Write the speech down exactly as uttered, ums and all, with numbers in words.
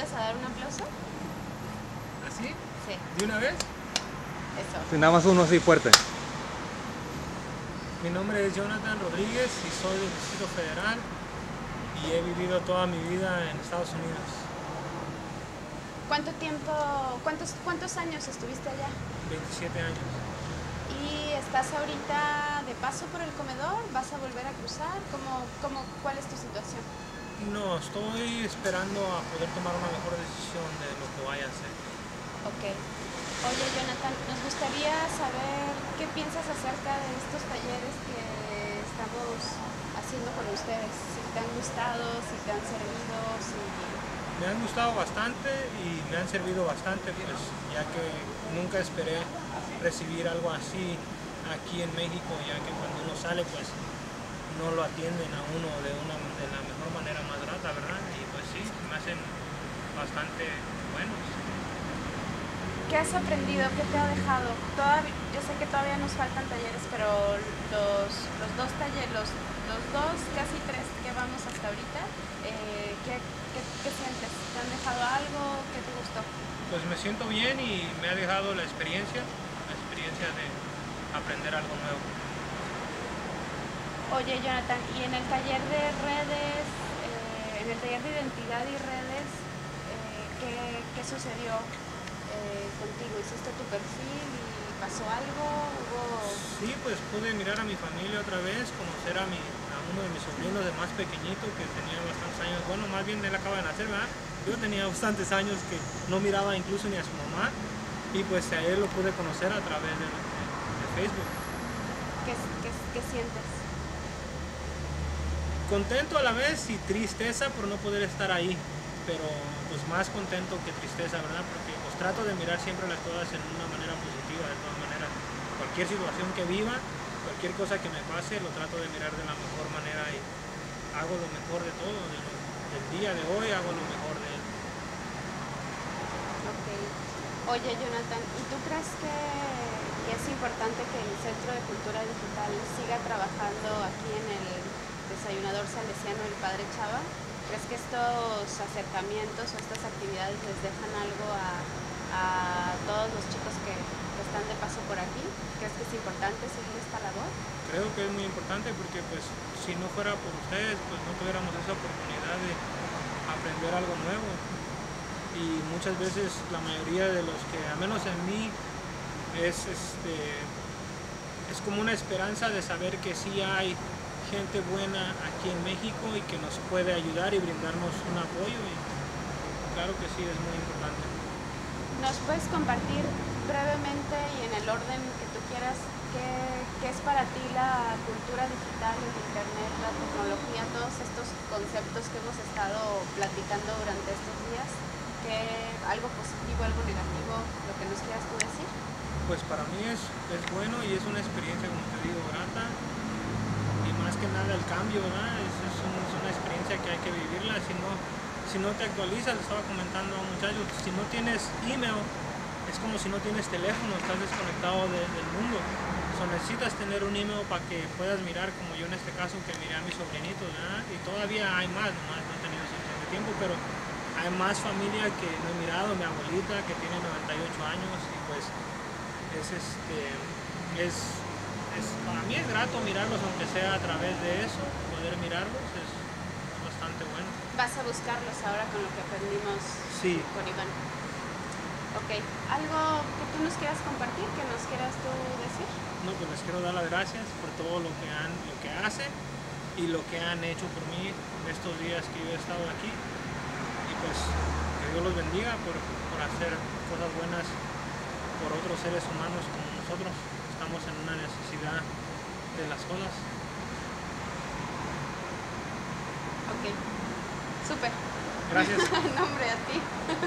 ayudas a dar un aplauso? ¿Así? Sí. ¿De una vez? Eso. Sí, nada más uno así fuerte. Mi nombre es Jonathan Rodríguez y soy del Distrito Federal y he vivido toda mi vida en Estados Unidos. ¿Cuánto tiempo, cuántos, cuántos años estuviste allá? veintisiete años. ¿Y estás ahorita de paso por el comedor? ¿Vas a volver a cruzar? ¿Cómo, cómo, ¿Cuál es tu situación? No, estoy esperando a poder tomar una mejor decisión de lo que vaya a hacer. Ok. Oye, Jonathan, nos gustaría saber qué piensas acerca de estos talleres que estamos haciendo con ustedes. Si te han gustado, si te han servido, si... Me han gustado bastante y me han servido bastante, pues, ya que nunca esperé recibir algo así aquí en México, ya que cuando uno sale, pues, no lo atienden a uno de, una, de la mejor manera más grata, ¿verdad? Y pues sí, me hacen bastante buenos. ¿Qué has aprendido? ¿Qué te ha dejado? Todavía, yo sé que todavía nos faltan talleres, pero los, los dos talleres, los, los dos, casi tres que vamos hasta ahorita, eh, ¿qué, qué, ¿qué sientes? ¿Te han dejado algo? ¿Qué te gustó? Pues me siento bien y me ha dejado la experiencia, la experiencia de aprender algo nuevo. Oye, Jonathan, y en el taller de redes, eh, en el taller de identidad y redes, eh, ¿qué, ¿qué sucedió eh, contigo? ¿Hiciste tu perfil y pasó algo? ¿Hubo... Sí, pues pude mirar a mi familia otra vez, conocer a, mi, a uno de mis sobrinos de más pequeñito que tenía bastantes años, bueno, más bien él acaba de nacer, ¿verdad? Yo tenía bastantes años que no miraba incluso ni a su mamá, y pues a él lo pude conocer a través de, de Facebook. ¿Qué, qué, qué sientes? Contento a la vez y tristeza por no poder estar ahí, pero pues más contento que tristeza, ¿verdad? Porque pues trato de mirar siempre las cosas en una manera positiva, de todas maneras. Cualquier situación que viva, cualquier cosa que me pase, lo trato de mirar de la mejor manera y hago lo mejor de todo, de lo, del día de hoy hago lo mejor de él. Ok. Oye, Jonathan, ¿y tú crees que, que es importante que el Centro de Cultura Digital siga trabajando aquí en el Desayunador Salesiano el Padre Chava? ¿Crees que estos acercamientos o estas actividades les dejan algo a, a todos los chicos que, que están de paso por aquí? ¿Crees que es importante seguir esta labor? Creo que es muy importante porque pues si no fuera por ustedes pues no tuviéramos esa oportunidad de aprender algo nuevo. Y muchas veces la mayoría de los que, al menos en mí, es, este, es como una esperanza de saber que sí hay gente buena aquí en México y que nos puede ayudar y brindarnos un apoyo, y claro que sí, es muy importante. ¿Nos puedes compartir brevemente y en el orden que tú quieras qué, qué es para ti la cultura digital, el internet, la tecnología, todos estos conceptos que hemos estado platicando durante estos días? ¿Qué, algo positivo, algo negativo, lo que nos quieras tú decir? Pues para mí es, es bueno y es una experiencia, como te digo, grata. Más que nada el cambio, ¿no? es, es, un, es una experiencia que hay que vivirla. Si no, si no te actualizas, le estaba comentando a muchachos, si no tienes email, es como si no tienes teléfono, estás desconectado de, del mundo. O sea, necesitas tener un email para que puedas mirar, como yo en este caso, que miré a mis sobrinitos, ¿no? Y todavía hay más, nomás no he tenido suficiente tiempo, pero hay más familia que no he mirado, mi abuelita que tiene noventa y ocho años, y pues es este, es... Es, para mí es grato mirarlos, aunque sea a través de eso, poder mirarlos es bastante bueno. ¿Vas a buscarlos ahora con lo que aprendimos sí. con Iván? Ok, ¿algo que tú nos quieras compartir, que nos quieras tú decir? No, pues les quiero dar las gracias por todo lo que, han, lo que hacen y lo que han hecho por mí estos días que yo he estado aquí. Y pues que Dios los bendiga por, por hacer cosas buenas por otros seres humanos como nosotros. Estamos en una necesidad de las cosas. Ok, súper. Gracias. Nombre a ti.